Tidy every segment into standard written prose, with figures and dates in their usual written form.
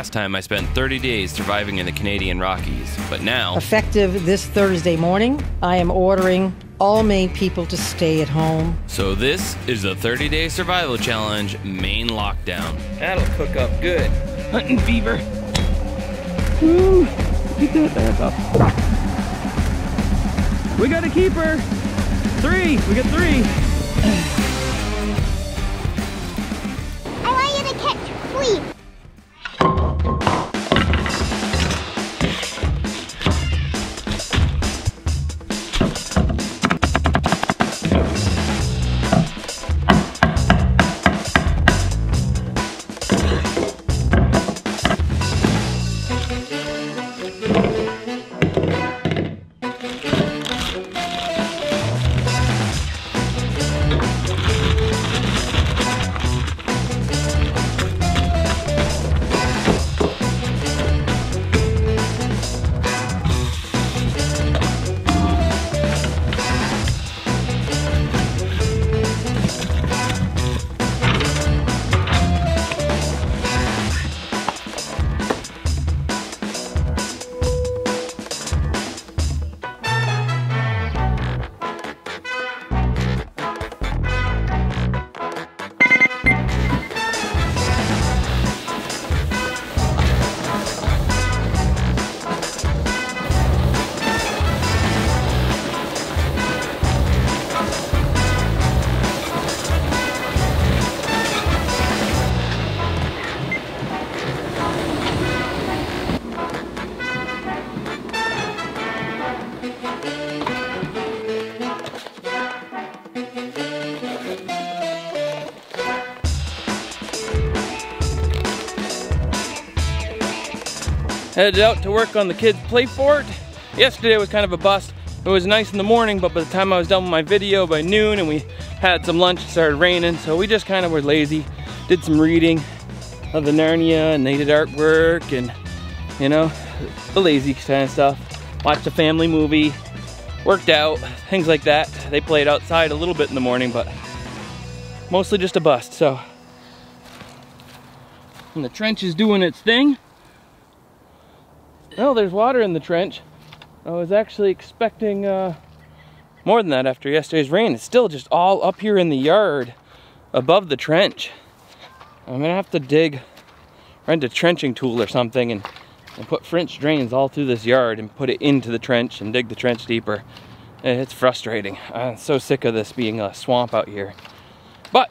Last time I spent 30 days surviving in the Canadian Rockies, but now... Effective this Thursday morning, I am ordering all Maine people to stay at home. So this is the 30-day survival challenge, Maine lockdown. That'll cook up good. Hunting fever. Ooh, get that back up. We got a keeper. Three, we got three. I want you to catch, please. Headed out to work on the kids' play fort. Yesterday was kind of a bust. It was nice in the morning, but by the time I was done with my video, by noon, and we had some lunch, it started raining, so we just kind of were lazy. Did some reading of the Narnia, and they did artwork, and you know, the lazy kind of stuff. Watched a family movie, worked out, things like that. They played outside a little bit in the morning, but mostly just a bust, so. And the trench is doing its thing. Oh, there's water in the trench. I was actually expecting more than that after yesterday's rain. It's still just all up here in the yard above the trench. I'm gonna have to dig, rent a trenching tool or something and put French drains all through this yard and put it into the trench and dig the trench deeper. It's frustrating. I'm so sick of this being a swamp out here. But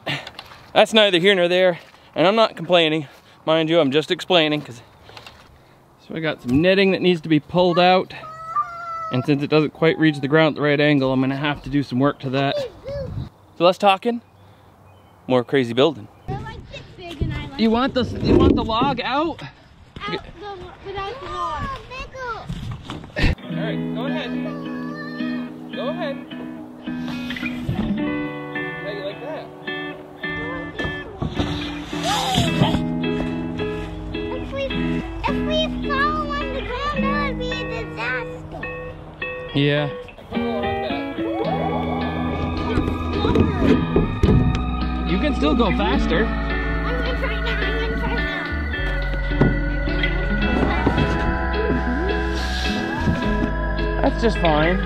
that's neither here nor there, and I'm not complaining. Mind you, I'm just explaining, because so I got some netting that needs to be pulled out, and since it doesn't quite reach the ground at the right angle, I'm gonna have to do some work to that. So less talking, more crazy building. They're like this big and I like you want the log out? Without the log. All right, go ahead. Go ahead. How do you like that? If we fall on the ground, that would be a disaster. Yeah. You can still go faster. I'm gonna try now, That's just fine.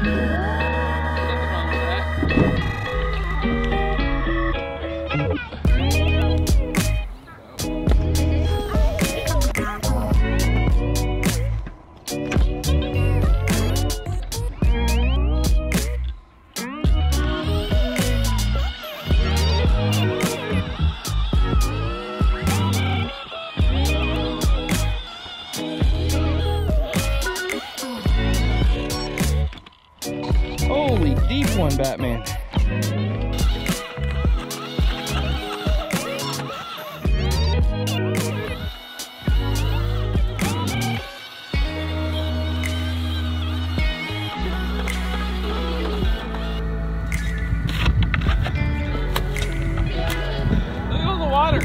Holy deep one, Batman. Look at all the water.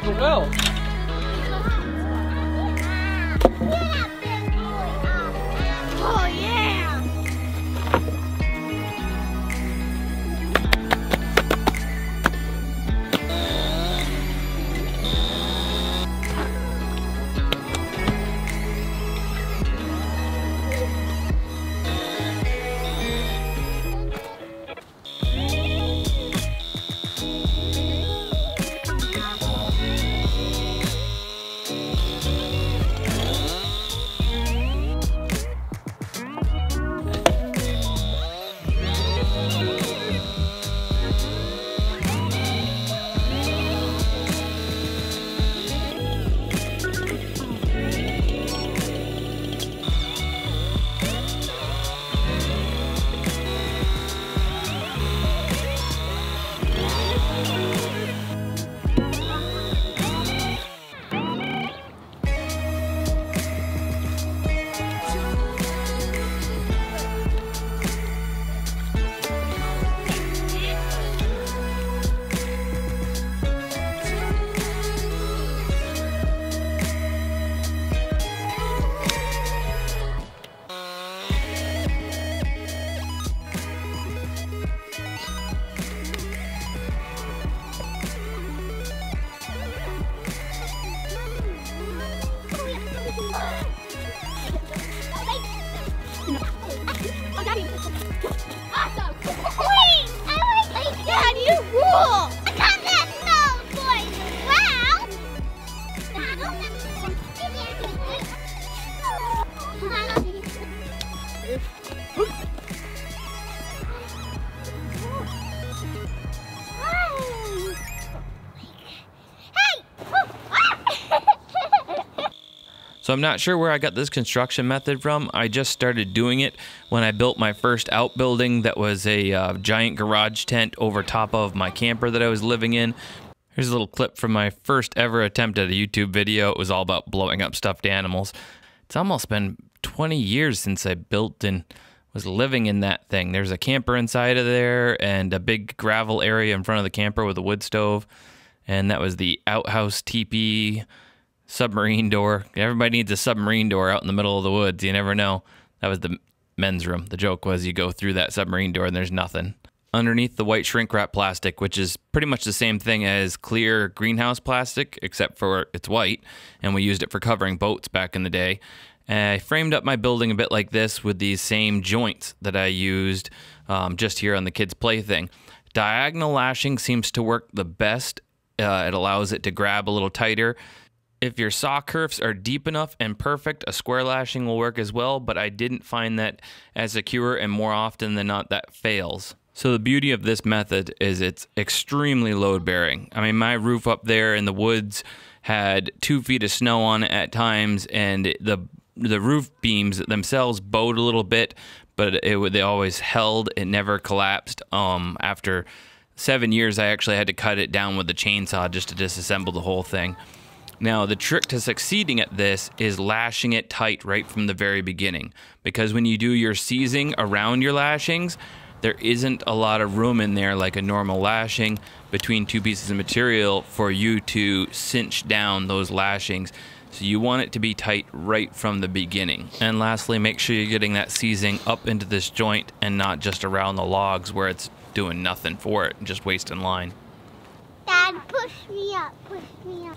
There's a well. So I'm not sure where I got this construction method from. I just started doing it when I built my first outbuilding that was a giant garage tent over top of my camper that I was living in. Here's a little clip from my first ever attempt at a YouTube video. It was all about blowing up stuffed animals. It's almost been 20 years since I built and was living in that thing. There's a camper inside of there and a big gravel area in front of the camper with a wood stove. And that was the outhouse teepee submarine door. Everybody needs a submarine door out in the middle of the woods. You never know. That was the men's room. The joke was you go through that submarine door and there's nothing. Underneath the white shrink wrap plastic, which is pretty much the same thing as clear greenhouse plastic, except for it's white. And we used it for covering boats back in the day. I framed up my building a bit like this with these same joints that I used just here on the kids' play thing. Diagonal lashing seems to work the best. It allows it to grab a little tighter. If your saw kerfs are deep enough and perfect, a square lashing will work as well, but I didn't find that as secure, and more often than not, that fails. So the beauty of this method is it's extremely load-bearing. I mean, my roof up there in the woods had 2 feet of snow on it at times, and the roof beams themselves bowed a little bit, but they always held. It never collapsed. After 7 years, I actually had to cut it down with a chainsaw just to disassemble the whole thing. Now, the trick to succeeding at this is lashing it tight right from the very beginning, because when you do your seizing around your lashings, there isn't a lot of room in there like a normal lashing between two pieces of material for you to cinch down those lashings. So you want it to be tight right from the beginning. And lastly, make sure you're getting that seizing up into this joint and not just around the logs where it's doing nothing for it and just wasting line. Dad, push me up, push me up.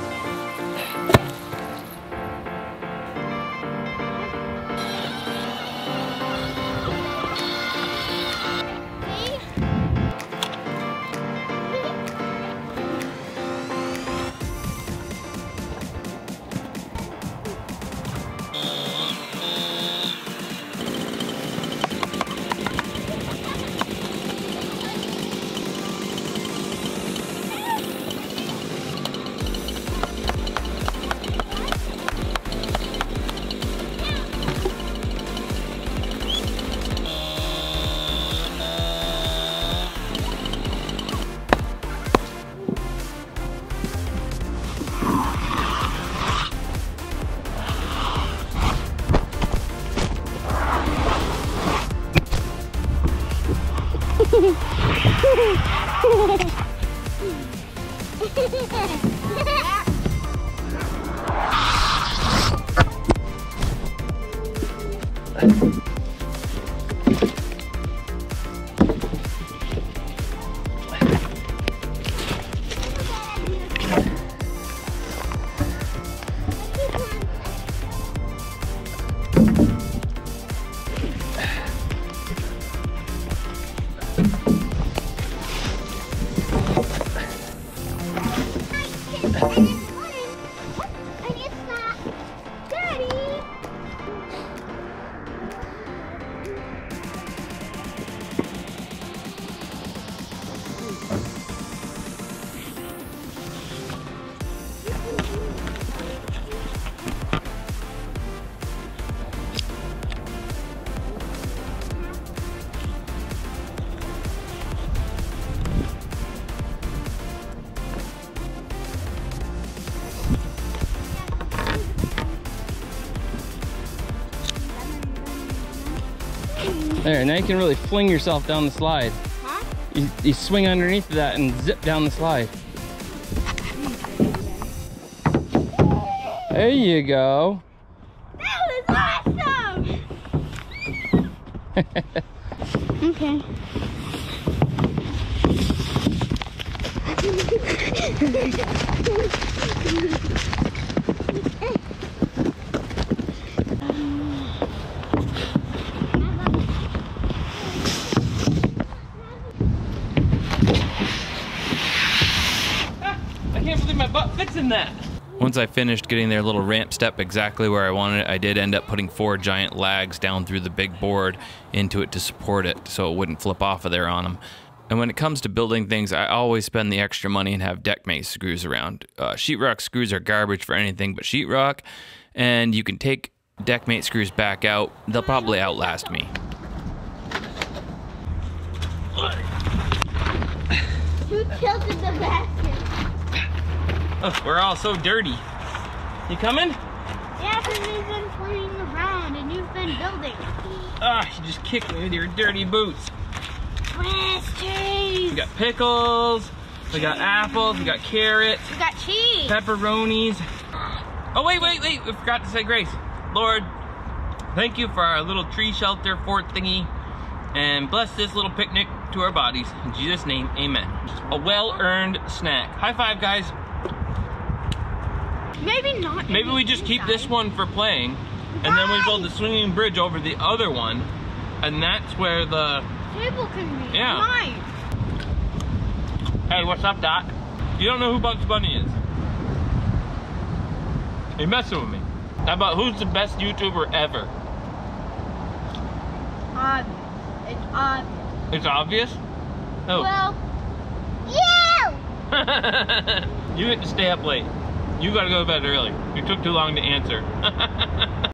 There, now you can really fling yourself down the slide. Huh? You swing underneath that and zip down the slide. There you go. That was awesome! Okay. I can't believe my butt fits in that. Once I finished getting their little ramp step exactly where I wanted it, I did end up putting four giant lags down through the big board into it to support it so it wouldn't flip off of there on them. And when it comes to building things, I always spend the extra money and have deck mate screws around. Sheetrock screws are garbage for anything but sheetrock, and you can take deck mate screws back out. They'll probably outlast me. You tilted the basket. Oh, we're all so dirty. You coming? Yeah, because we've been playing around and you've been building. Ah, you just kicked me with your dirty boots. We got pickles, we got apples, we got carrots, we got cheese, pepperonis. Oh wait, we forgot to say grace. Lord, thank you for our little tree shelter fort thingy, and bless this little picnic to our bodies. In Jesus' name, amen. A well-earned snack. High five, guys. Maybe not. Maybe we just keep this one for playing, and then we build the swinging bridge over the other one, and that's where the table can be. Yeah. Mine. Hey, what's up, Doc? You don't know who Bugs Bunny is. You're messing with me. How about who's the best YouTuber ever? It's obvious? Oh. Well, you! You didn't stay up late. You gotta go to bed early. You took too long to answer.